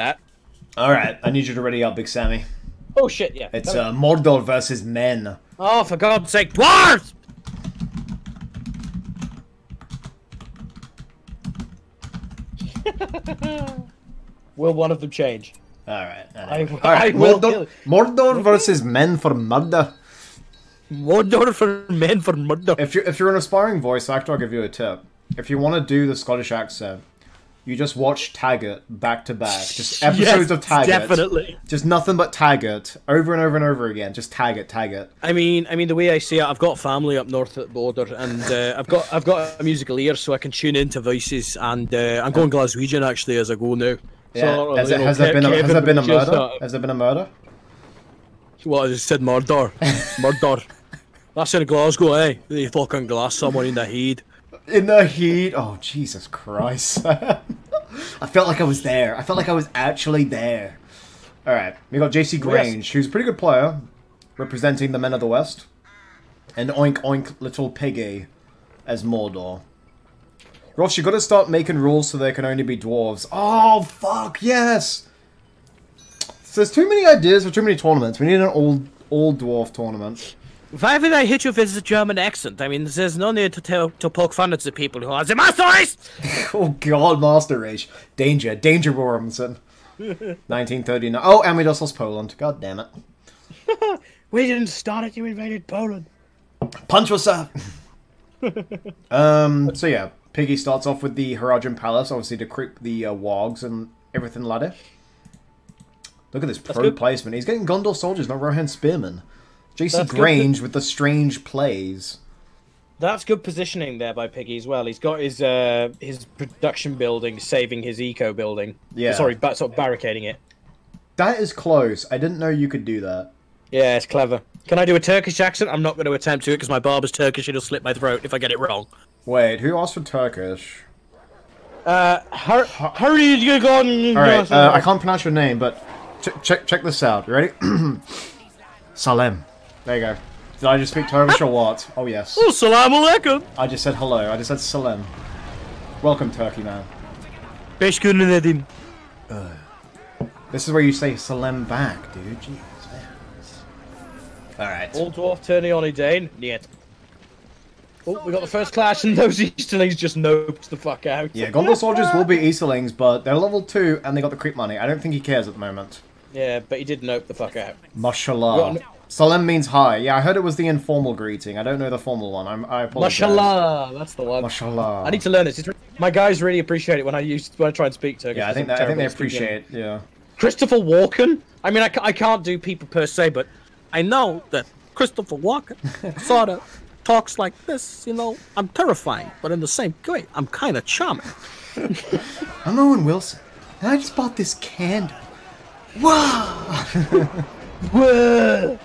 that. All right, I need you to ready up, Big Sammy. Oh shit, yeah. It's Mordor versus men. Oh, for God's sake, dwarves! Will one of them change? All right. Anyway. All right. Mordor versus men for murder. Mordor for men for murder. If you're an aspiring voice actor, I'll give you a tip. If you want to do the Scottish accent, you just watch Taggart back to back. Just episodes of Taggart. Definitely. Just nothing but Taggart over and over and over again. Just Taggart, Taggart. I mean, the way I see it, I've got family up north at the border, and I've got a musical ear, so I can tune into voices. And I'm going Glaswegian actually as I go now. Yeah. So, has there been a murder? Has there been a murder? Well, I just said murder. Murder. That's in Glasgow, eh? They fucking glass someone in the head. In the heat. Oh, Jesus Christ. I felt like I was there. I felt like I was actually there. All right. We got JC Grange, who's a pretty good player, representing the Men of the West. And Oink Oink Little Piggy as Mordor. Ross, you got to start making rules so there can only be dwarves. Oh, fuck, yes! So there's too many ideas for too many tournaments. We need an all-dwarf tournament. Why would I hit you with the German accent? I mean, there's no need to poke fun at the people who are the Master Race! Oh god, Master Race. Danger. Danger, Wormson. 1939. Oh, and we just lost Poland. God damn it. We didn't start it, you invaded Poland. Punch us up! So yeah, Piggy starts off with the Haradrim Palace, obviously to creep the wargs and everything like that. Look at this pro placement. He's getting Gondor soldiers, not Rohan spearmen. JC Grange with the strange plays. That's good positioning there by Piggy as well. He's got his production building saving his eco building. Yeah. Sorry, but sort of barricading it. That is close. I didn't know you could do that. Yeah, it's clever. Can I do a Turkish accent? I'm not going to attempt to it because my barber's Turkish. It'll slit my throat if I get it wrong. Wait, who asked for Turkish? All right, I can't pronounce your name, but check this out. You ready? Salem. There you go. Did I just speak Turkish or what? Oh, yes. Oh, salam alaikum. I just said hello. I just said salam. Welcome, Turkey man. This is where you say salam back, dude. Jeez, man. Alright. All dwarf turning on a Dane. Niet. Oh, we got the first clash, and those Easterlings just noped the fuck out. Yeah, Gondor soldiers will be Easterlings, but they're level 2 and they got the creep money. I don't think he cares at the moment. Yeah, but he did nope the fuck out. Mashallah. Salem means hi. Yeah, I heard it was the informal greeting. I don't know the formal one. I apologize. Mashallah, that's the one. Mashallah. I need to learn this. My guys really appreciate it when I try and speak Turkish. Yeah, I think they appreciate it. Yeah. Christopher Walken. I mean, I can't do people per se, but I know that Christopher Walken sort of talks like this. You know, I'm terrifying, but in the same way, I'm kind of charming. I'm Owen Wilson, and I just bought this candle. Wow! Whoa!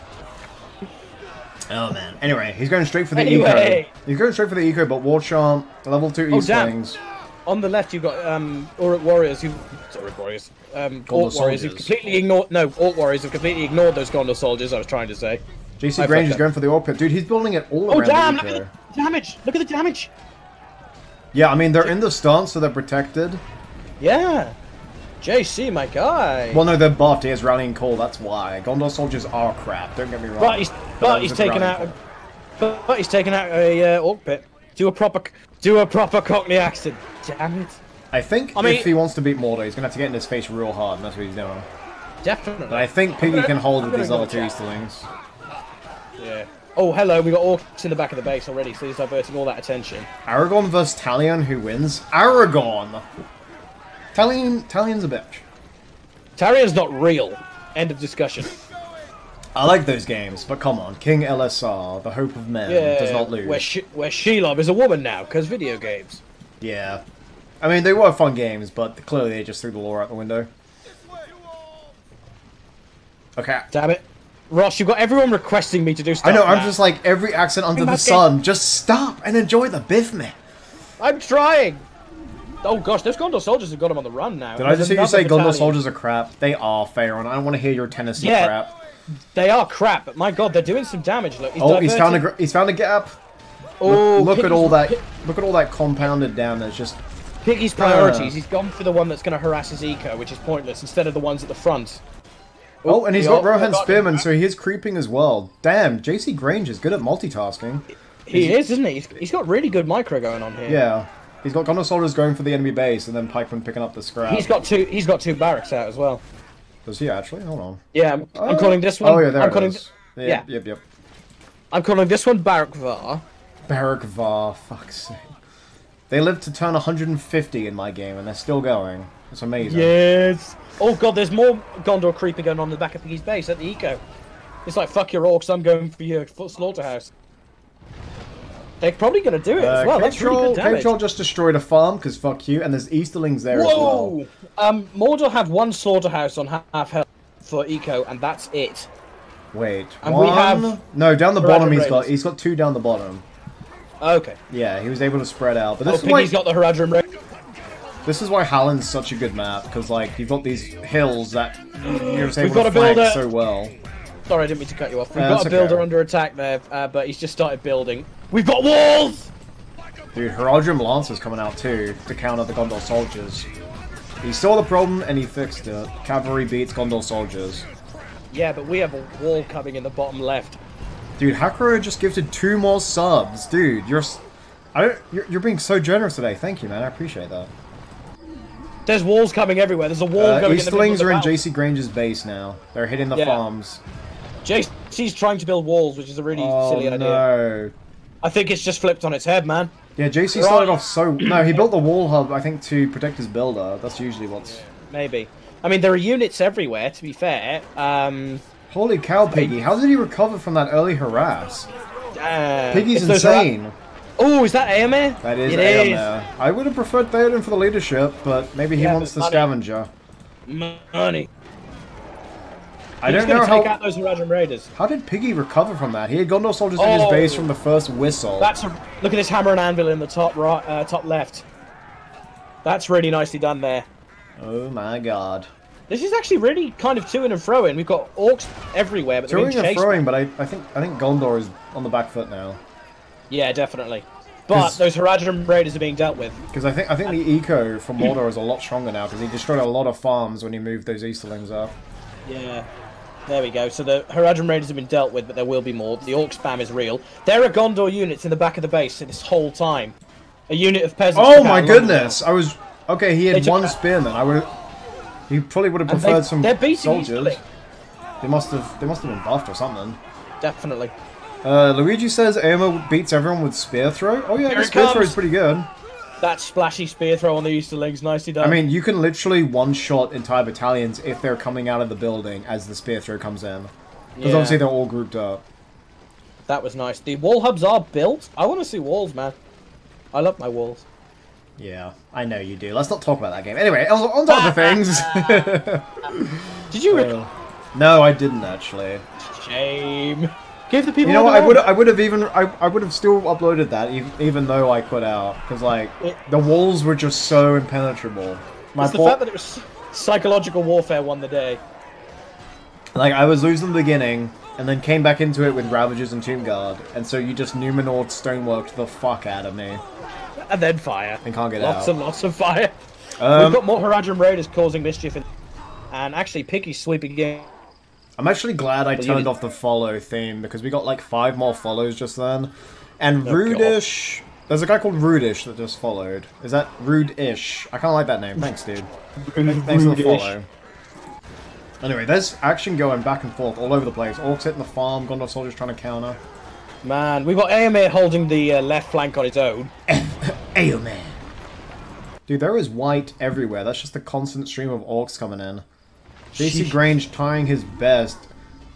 Oh man. Anyway, he's going straight for the eco. He's going straight for the eco, but Warchant, level 2 Eastlings. On the left, you've got Auric Warriors. Orc Warriors have completely ignored those Gondor soldiers. I was trying to say. JC Grange is going for the Orc Pit, dude. He's building it all around. Oh damn! Look at the damage! Look at the damage! Yeah, I mean they're in the stance, so they're protected. Yeah. JC, my guy. Well, no, they're buffed. He has rallying call. That's why Gondor soldiers are crap. Don't get me wrong. But he's taken out a orc pit. Do a proper Cockney accent. Damn it. I mean, if he wants to beat Mordor, he's gonna have to get in his face real hard, and that's what he's doing. Definitely. But I think Piggy can hold with these other two Easterlings. Yeah. Oh, hello. We got orcs in the back of the base already, so he's diverting all that attention. Aragorn versus Talion. Who wins? Aragorn. Talion's a bitch. Talion's not real. End of discussion. I like those games, but come on. King LSR, the hope of men, does not lose. Where Shelob is a woman now, because video games. Yeah. I mean, they were fun games, but clearly they just threw the lore out the window. Okay. Damn it. Ross, you've got everyone requesting me to do stuff. I know, I'm just like, every accent under the sun. Just stop and enjoy the biff, man. I'm trying. Oh gosh, those Gondor soldiers have got him on the run now. Did I just hear you say Gondor soldiers are crap? They are, Faron. I don't want to hear your Tennessee crap. They are crap, but my god, they're doing some damage. Look, he's found a gap. Oh, look at all that compounded damage. Just Piggy's priorities. He's gone for the one that's going to harass his eco, which is pointless, instead of the ones at the front. Oh, and he's got Rohan's Spearman, so he is creeping as well. Damn, JC Grange is good at multitasking. He is, isn't he? He's got really good micro going on here. Yeah. He's got Gondor soldiers going for the enemy base, and then pikemen picking up the scrap. He's got two barracks out as well. Does he actually? Hold on. Yeah, I'm calling this one. Oh, yeah, there it is. Yep. I'm calling this one Barrack Var. Barrack Var, fuck's sake. They lived to turn 150 in my game, and they're still going. It's amazing. Yes! Oh god, there's more Gondor creeping going on in the back of Piggy's base at the eco. It's like, fuck your orcs, I'm going for your slaughterhouse. They're probably going to do it as well. That's really good damage. Cave just destroyed a farm, because fuck you, and there's Easterlings there as well. Mordor have one slaughterhouse on half health for eco, and that's it. Wait, and one? We have no, down the bottom he's got two down the bottom. Okay. Yeah, he was able to spread out. But this is why he's got the Haradrim Raiders. This is why Halland's such a good map, because like you've got these hills that you're just able to flank so well. Sorry, I didn't mean to cut you off. We've got a builder under attack there, but he's just started building. We've got walls! Dude, Haradrim Lance is coming out too to counter the Gondor soldiers. He saw the problem and he fixed it. Cavalry beats Gondor soldiers. Yeah, but we have a wall coming in the bottom left. Dude, Hakuro just gifted 2 more subs. Dude, you're being so generous today. Thank you, man. I appreciate that. There's walls coming everywhere. There's a wall coming. Eastlings are in JC Grange's base now. They're hitting the farms. JC's trying to build walls, which is a really silly idea. No. I think it's just flipped on its head, man. Yeah, JC started off so... No, he built the wall hub, I think, to protect his builder. That's usually what's... Maybe. I mean, there are units everywhere, to be fair. Holy cow, Piggy. How did he recover from that early harass? Piggy's insane. Oh, is that Éomer? That is Éomer. I would have preferred Theoden for the leadership, but maybe he wants the scavenger. Money. I don't know how... Take out those Haradrim Raiders. How did Piggy recover from that? He had Gondor soldiers in his base from the first whistle. Look at this hammer and anvil in the top right, top left. That's really nicely done there. Oh my god. This is actually really kind of to-ing and fro-ing. We've got orcs everywhere, but they're being chased. But I think Gondor is on the back foot now. Yeah, definitely. But those Haradrim Raiders are being dealt with. Because I think the eco from Mordor is a lot stronger now, because he destroyed a lot of farms when he moved those Easterlings up. Yeah. There we go. So the Haradrim Raiders have been dealt with, but there will be more. The orc spam is real. There are Gondor units in the back of the base this whole time. A unit of peasants. Oh my goodness! I was... Okay, he had one spearman. He probably would have preferred some soldiers. They must have been buffed or something. Definitely. Luigi says Éomer beats everyone with spear throw. Oh yeah, spear throw is pretty good. That splashy spear throw on the Easterlings, nicely done. I mean, you can literally one-shot entire battalions if they're coming out of the building as the spear throw comes in. Because obviously they're all grouped up. That was nice. The wall hubs are built. I want to see walls, man. I love my walls. Yeah, I know you do. Let's not talk about that game. Anyway, on top of things. Did you No, I didn't actually. Shame. Give the people. You know what? I would have still uploaded that even though I quit out, because like the walls were just so impenetrable. It's the fact that it was psychological warfare won the day. Like I was losing the beginning and then came back into it with Ravagers and Tomb Guard, and so you just Numenor stoneworked the fuck out of me. And then fire. And can't get lots out. Lots and lots of fire. We've got more Haradrim Raiders causing mischief. And actually, Piggy's sweeping in. I'm actually glad I turned off the follow theme, because we got like 5 more follows just then. And Rudish... God. There's a guy called Rudish that just followed. Is that Rudish? I kind of like that name. Thanks, dude. Thanks for the follow. Anyway, there's action going back and forth all over the place. Orcs hitting the farm, Gondor soldiers trying to counter. Man, we've got Éomer holding the left flank on his own. Éomer. Dude, there is white everywhere. That's just the constant stream of orcs coming in. JC Grange trying his best.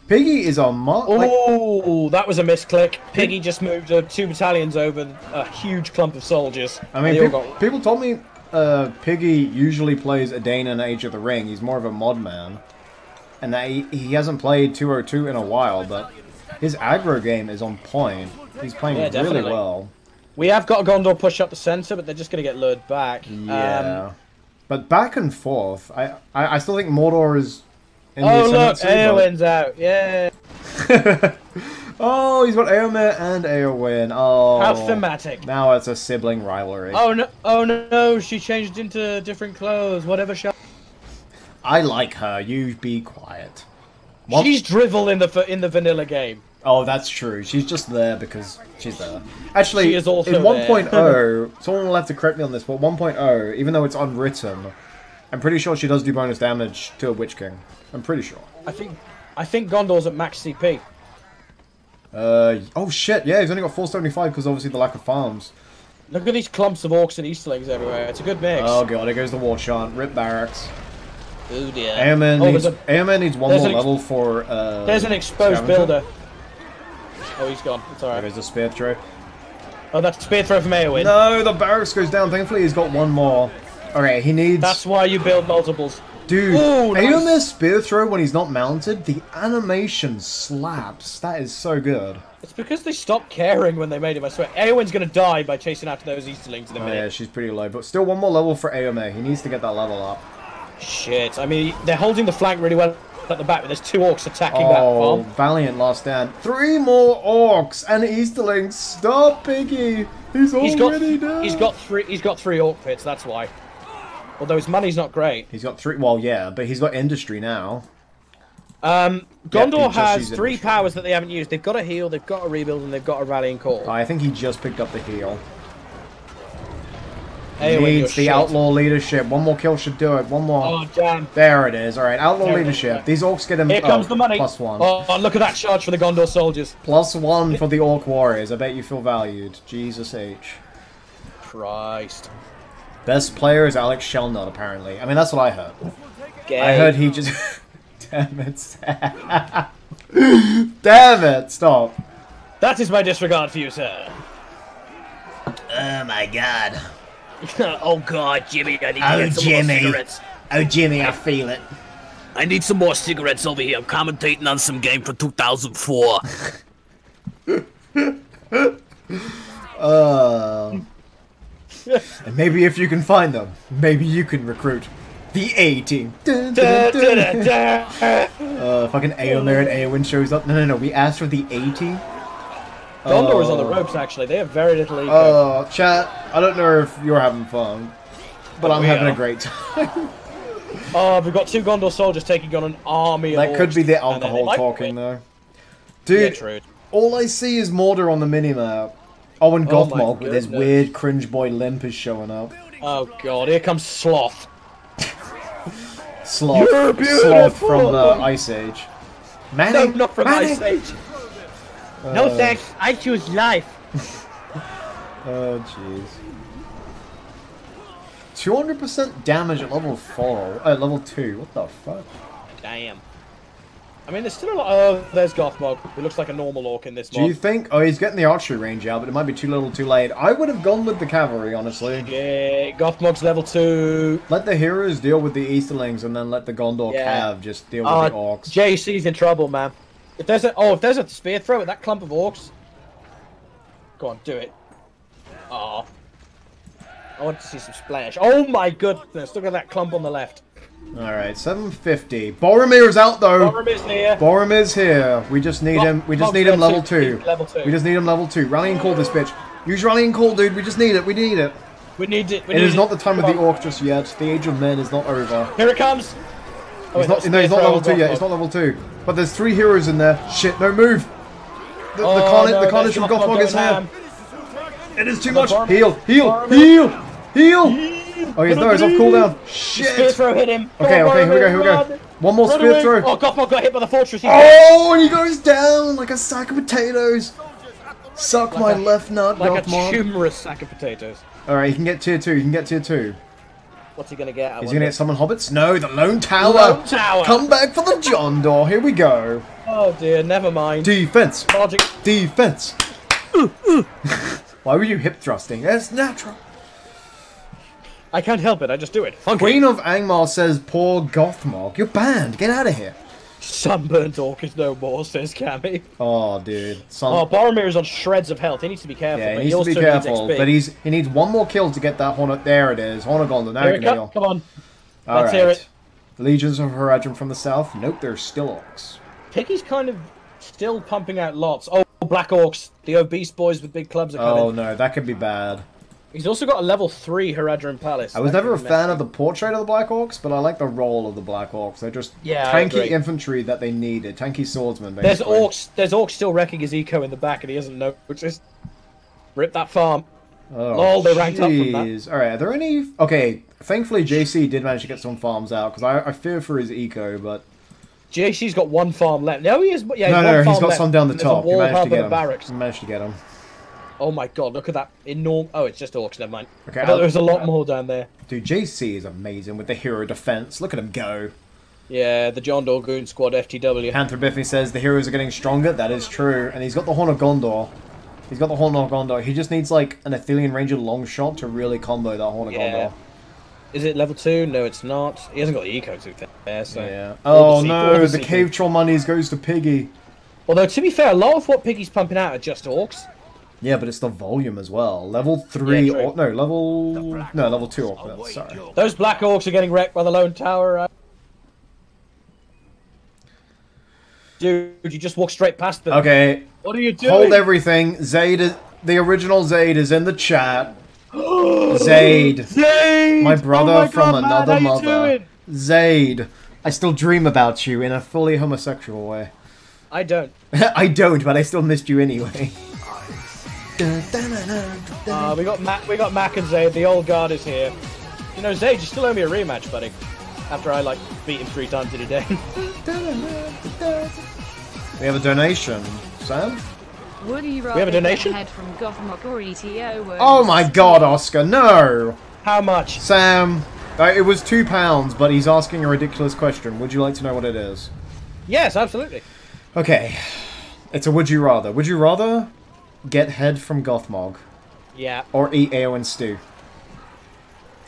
Piggy is a monk. Oh, that was a misclick. Piggy just moved 2 battalions over a huge clump of soldiers. I mean, people told me Piggy usually plays Edain in Age of the Ring. He's more of a mod man. And that he hasn't played 202 in a while, but... his aggro game is on point. He's playing really well. We have got a Gondor push up the centre, but they're just going to get lured back. Yeah. But back and forth, I still think Mordor is in the ascendancy. Oh, look, Eowyn's out. Yeah. Oh, he's got Éomer and Eowyn. Oh, how thematic. Now it's a sibling rivalry. Oh no! Oh no! She changed into different clothes. Whatever. I like her. You be quiet. What? She's drivel in the vanilla game. Oh, that's true. She's just there because she's there. Actually, she is also in 1.0, someone will have to correct me on this, but 1.0, even though it's unwritten, I'm pretty sure she does do bonus damage to a Witch King. I'm pretty sure. I think Gondor's at max CP. Oh shit, yeah, he's only got 475 because obviously the lack of farms. Look at these clumps of orcs and Easterlings everywhere. It's a good mix. Oh god, there goes the Warchant. Rip barracks. Ooh dear. Airman needs one more level for. There's an exposed builder. Oh, he's gone. It's alright. There's a spear throw. Oh, that's a spear throw from Eowyn. No, the barracks goes down. Thankfully, he's got one more. Okay, he needs. That's why you build multiples. Dude, Eomer's spear throw when he's not mounted, the animation slaps. That is so good. It's because they stopped caring when they made him, I swear. Eowyn's going to die by chasing after those Easterlings in a minute. Yeah, she's pretty low. But still, one more level for Éomer. He needs to get that level up. Shit. I mean, they're holding the flank really well at the back, but there's two orcs attacking that farm. Valiant last stand. Three more orcs and Easterlings. Stop, Piggy. He's already dead. He's got three orc pits, that's why. Although his money's not great. He's got three. Well, yeah, but he's got industry now. Gondor has three powers that they haven't used. They've got a heal, they've got a rebuild, and they've got a rallying call. I think he just picked up the heal. Needs the outlaw leadership. One more kill should do it. One more. Oh damn! There it is. All right, outlaw leadership. These orcs get him. Here comes the money. Plus one. Oh, look at that charge for the Gondor soldiers. Plus one for the orc warriors. I bet you feel valued. Jesus H. Christ. Best player is Alex Shelnut, apparently. I mean, that's what I heard. Gay. I heard he just... Damn it. Damn it. Stop. That is my disregard for you, sir. Oh, my God. Oh, God, Jimmy. I need to get some more cigarettes. Oh, Jimmy, I feel it. I need some more cigarettes over here. I'm commentating on some game from 2004. And maybe if you can find them, maybe you can recruit the A-team. Fucking Éomer and Eowyn shows up. No, we asked for the A-team. Gondor is on the ropes, actually. They have very little ego. Oh, chat, I don't know if you're having fun, but I'm having a great time. Oh, we've got two Gondor soldiers taking on an army of orcs. That could be the alcohol talking, though. Dude, yeah, all I see is Mordor on the minimap. Oh, and Gothmog with his weird cringe boy limp is showing up. Oh god, here comes Sloth. Sloth from Ice Age. Manic, no, not from Ice Age. No thanks, I choose life. Oh jeez. 200% damage at level 4. At level 2. What the fuck? Damn. I mean, there's still a lot of... Oh, there's Gothmog. It looks like a normal orc in this mod. Do you think... Oh, he's getting the archery range out, but it might be too little too late. I would have gone with the cavalry, honestly. Yeah, Gothmog's level 2. Let the heroes deal with the Easterlings, and then let the Gondor cav just deal with the orcs. JC's in trouble, man. If there's a... Oh, if there's a spear throw at that clump of orcs... Go on, do it. Aw. Oh. I want to see some splash. Oh my goodness, look at that clump on the left. Alright, 750. Boromir's out though. Boromir's here. Boromir's here. We just need him. We just need him level 2. Level 2. We just need him level 2. Rallying call this bitch. Use rallying call, dude. We just need it. We need it. We need it. It is not the time of the orc just yet. The age of men is not over. Here it comes. Oh, he's not level 2 yet. It's not level 2. But there's three heroes in there. Shit, no move. The carnage from Gothmog is here. It is too much. Heal, heal, heal, heal. Oh, he's off cooldown. Shit! Spear throw hit him. Okay, here we go, One more spear throw. Oh, Gothmog got hit by the fortress. Oh, and he goes down like a sack of potatoes. Suck my left nut, Gothmog. Like a humorous sack of potatoes. Alright, he can get tier 2, What's he gonna get? Is he gonna get summon hobbits? No, the Lone Tower. Lone Tower! Come back for the Gondor, here we go. Oh dear, never mind. Defense! Logic. Defense! Why were you hip thrusting? It's natural. I can't help it, I just do it. Funky. Queen of Angmar says, poor Gothmog. You're banned, get out of here. Sunburnt orc is no more, says Cammy. Oh, dude. Oh, Boromir is on shreds of health. He needs to be careful. Yeah, he needs to be careful, but he needs one more kill to get that Horn of... There it is, Horn of Gondor. Now you can heal. Come on, let's hear it. Legions of Haradrim from the south. Nope, they're still orcs. Piggy's kind of still pumping out lots. Oh. Black Orcs. The obese boys with big clubs are coming. Oh no, that could be bad. He's also got a level 3 Haradrim Palace. I was never a fan of the portrait of the Black Orcs, but I like the role of the Black Orcs. They're just tanky infantry that they needed. Tanky swordsmen, basically. There's orcs still wrecking his eco in the back, and he doesn't know. Just rip that farm. Oh, lol, they ranked up from that. Alright, are there any... Okay, thankfully JC did manage to get some farms out, because I fear for his eco, but... JC's got one farm left. No, he is. Yeah, he's got some down the top. He managed to get him. He managed to get him. Oh my god, look at that enormous... Oh, it's just orcs, never mind. Okay, there's a lot more down there. Dude, JC is amazing with the hero defense. Look at him go. Yeah, the John Dor Goon Squad FTW. Panther Biffy says the heroes are getting stronger. That is true. And he's got the Horn of Gondor. He's got the Horn of Gondor. He just needs, like, an Athelian Ranger long shot to really combo that Horn of Gondor. Is it level 2? No, it's not. He hasn't got the eco to there, so... Yeah. Oh, no, the Cave Troll monies goes to Piggy. Although, to be fair, a lot of what Piggy's pumping out are just orcs. Yeah, but it's the volume as well. Level 3... Yeah, level 2 orcs. Sorry. Those Black Orcs are getting wrecked by the Lone Tower. Dude, you just walk straight past them. Okay. What are you doing? Hold everything. Zayd is... The original Zayd is in the chat. Zayd. Zayd! My brother from another mother. Zayd. I still dream about you in a fully homosexual way. I don't. I don't, but I still missed you anyway. We got Mac and Zayd. The old guard is here. You know, Zayd, you still owe me a rematch, buddy. After I, like, beat him 3 times in a day. We have a donation, Sam? We have a donation? Oh my god, Oscar, no! How much? Sam, it was £2, but he's asking a ridiculous question. Would you like to know what it is? Yes, absolutely. Okay. It's a would you rather. Would you rather get head from Gothmog? Yeah. Or eat Eowyn stew?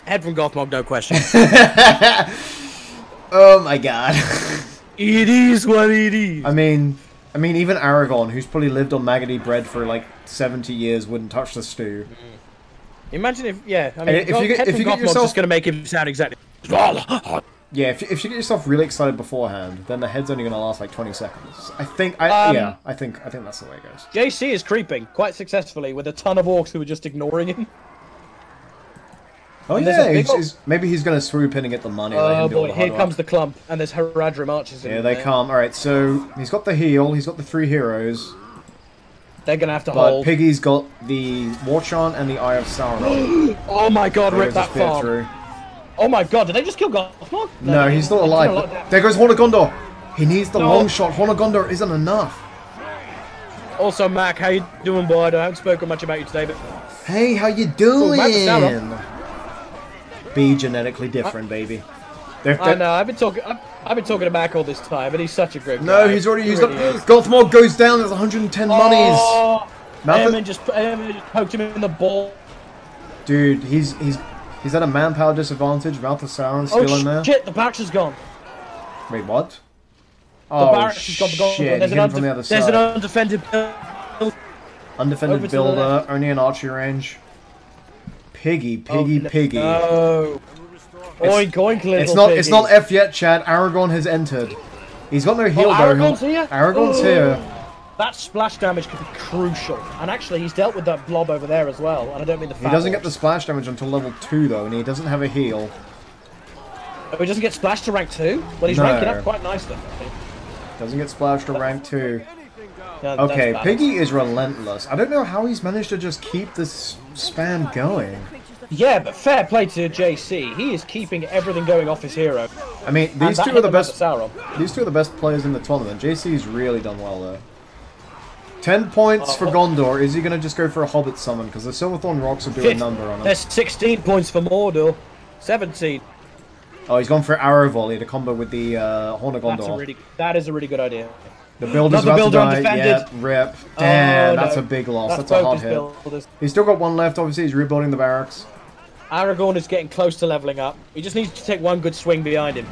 Head from Gothmog, no question. Oh my god. It is what it is. I mean, even Aragorn, who's probably lived on maggoty bread for like 70 years, wouldn't touch the stew. Imagine if, yeah, I mean, if you get yourself just going to make him sound exactly. Yeah, if you get yourself really excited beforehand, then the head's only going to last like 20 seconds. I think that's the way it goes. JC is creeping quite successfully with a ton of orcs who are just ignoring him. Oh yeah, maybe he's going to swoop in and get the money. Oh boy, here comes the clump, and there's Haradrim archers in there. Yeah, they come. Alright, so he's got the heal, he's got the 3 heroes. They're going to have to hold. But Piggy's got the Warchant and the Eye of Sauron. Oh my god, rip that farm. Oh my god, did they just kill Gothmog? No, he's still alive. There goes Horn of Gondor. He needs the long shot. Horn of Gondor isn't enough. Also, Mac, how you doing, boy? I haven't spoken much about you today, but... Hey, how you doing? Be genetically different, baby. I know. I've been talking to Mac all this time, but he's such a great guy. No, he's already used up. Gothmog goes down. There's 110 monies. Eamon just poked him in the ball. Dude, he's at a manpower disadvantage. Mouth of Sauron's still in there. Shit! The barracks is gone. Wait, what? The barracks is gone. There's an undefended builder. Undefended builder, only in archery range. Piggy. No. Oink, oink, little piggy. It's not F yet, Chad. Aragorn has entered. He's got no heal, though. Aragorn's here? Aragorn's here. That splash damage could be crucial. And actually, he's dealt with that blob over there as well. And I don't mean the fat He doesn't get the splash damage until level 2, though, and he doesn't have a heal. Oh, he doesn't get splashed to rank 2? Well, he's ranking up quite nicely, I think. Doesn't get splashed to rank 2. No, okay, Piggy is relentless. I don't know how he's managed to just keep this span going. Yeah, but fair play to JC. He is keeping everything going off his hero. I mean, these two are the best players in the tournament. JC's really done well there. 10 points for Gondor. Is he going to just go for a Hobbit summon? Because the Silverthorn Rocks will do a number on him. There's 16 points for Mordor. 17. Oh, he's gone for Arrow Volley to combo with the Horn of Gondor. That is a really good idea. The builder's about to die. Yeah, rip. Damn, that's a big loss. That's a hard hit. He's still got one left, obviously. He's rebuilding the barracks. Aragorn is getting close to leveling up. He just needs to take one good swing behind him.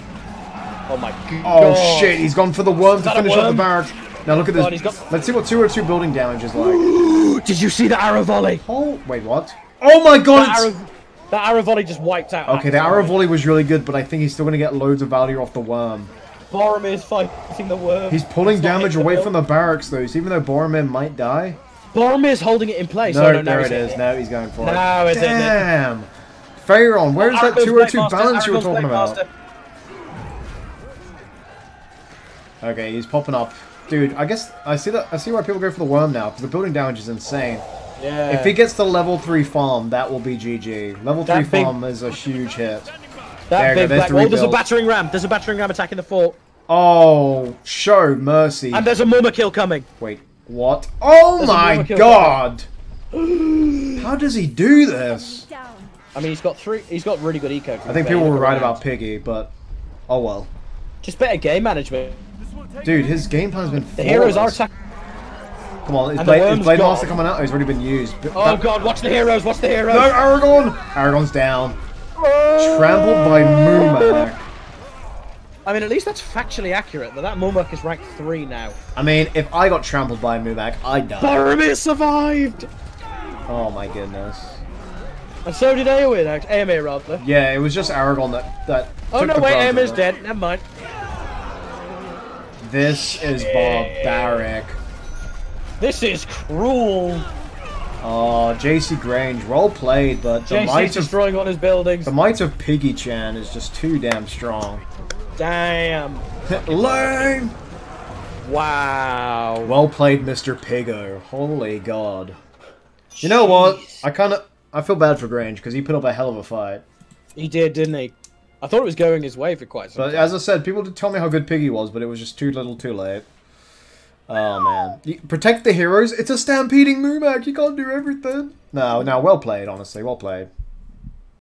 Oh, my god. Oh, shit. He's gone for the worm to finish up the barracks. Now, look at this. Let's see what 202 building damage is like. Ooh, did you see the arrow volley? Oh, wait, what? Oh, my god. That arrow volley just wiped out. Okay, the arrow volley was really good, but I think he's still going to get loads of value off the worm. Boromir's fighting the worm. He's pulling damage away from the barracks, though, so even though Boromir might die... Boromir's holding it in place. No, no, there it is. Now he's going for it. Now it's in there. Damn! Faeron, where's that 202 balance you were talking about? Okay, he's popping up. Dude, I guess I see that. I see why people go for the worm now, because the building damage is insane. Yeah. If he gets the level 3 farm, that will be GG. Level 3 farm is a huge hit. That big black wall. There's a battering ram. There's a battering ram attacking the fort. Oh, show mercy. And there's a Mumak kill coming. Wait, what? Oh my god! How does he do this? I mean, he's got three. He's got really good eco. I think people were right about Piggy, but oh well. Just better game management. Dude, his game plan's been flawless. The heroes are attacking. Come on, is Blade Master coming out? Oh, he's already been used. Oh god, watch the heroes, watch the heroes! No, Aragorn! Aragorn's down. Trampled by Mumak. I mean, at least that's factually accurate, but that Mumak is rank 3 now. I mean, if I got trampled by Mumak, I'd die. Boromir survived! Oh my goodness. And so did Eowyn, Éomer rather. Yeah, it was just Aragorn that oh no, wait, Eomer's dead, never mind. This is barbaric. This is cruel. Oh, JC Grange, well played, but the might of destroying all his buildings. The might of Piggy Chan is just too damn strong. Damn. Lame. Wow. Well played, Mr. Piggo. Holy god. Jeez. You know what? I feel bad for Grange because he put up a hell of a fight. He did, didn't he? I thought it was going his way for quite some time. But as I said, people did tell me how good Piggy was, but it was just too little too late. Oh, man. You protect the heroes. It's a stampeding Mumak. You can't do everything. No, well played, honestly. Well played.